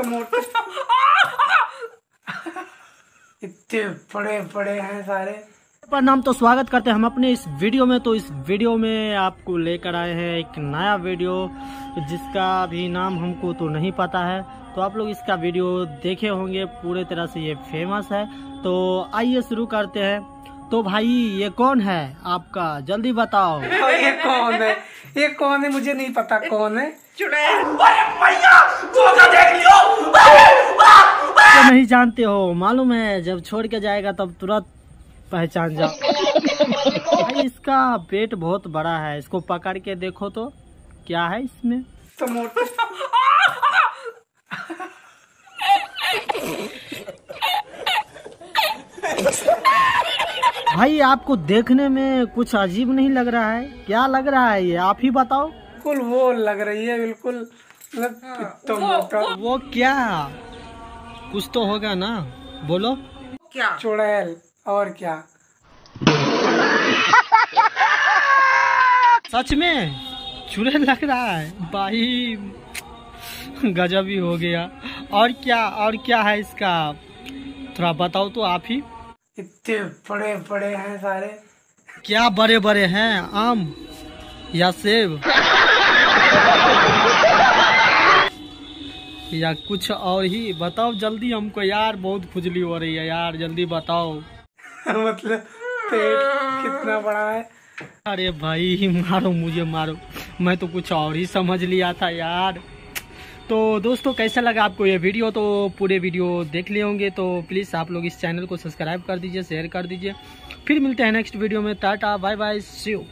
टमाटर इतने बड़े बड़े हैं सारे। प्रणाम, तो स्वागत करते हैं हम अपने इस वीडियो में। तो इस वीडियो में आपको लेकर आए हैं एक नया वीडियो जिसका भी नाम हमको तो नहीं पता है, तो आप लोग इसका वीडियो देखे होंगे, पूरे तरह से ये फेमस है। तो आइए शुरू करते हैं। तो भाई ये कौन है आपका, जल्दी बताओ। ये कौन है, ये कौन है, मुझे नहीं पता कौन है। तो नहीं जानते हो, मालूम है जब छोड़ के जाएगा तब तुरंत पहचान जाओ। भाई इसका पेट बहुत बड़ा है, इसको पकड़ के देखो तो क्या है इसमें। टमाटर भाई आपको देखने में कुछ अजीब नहीं लग रहा है? क्या लग रहा है ये आप ही बताओ। बिल्कुल वो लग रही है, बिल्कुल टमाटर। वो क्या, कुछ तो होगा ना, बोलो क्या। चुड़ैल और क्या। सच में चुड़ैल लग रहा है भाई, गजब ही हो गया। और क्या है इसका, थोड़ा बताओ तो आप ही। इतने बड़े बड़े हैं सारे। क्या बड़े बड़े हैं, आम या सेब या कुछ और ही, बताओ जल्दी हमको यार, बहुत खुजली हो रही है यार, जल्दी बताओ। मतलब पेट कितना बड़ा है। अरे भाई मारो मुझे, मारो, मैं तो कुछ और ही समझ लिया था यार। तो दोस्तों कैसा लगा आपको ये वीडियो, तो पूरे वीडियो देख लिए होंगे, तो प्लीज़ आप लोग इस चैनल को सब्सक्राइब कर दीजिए, शेयर कर दीजिए। फिर मिलते हैं नेक्स्ट वीडियो में। Tata bye bye, see you.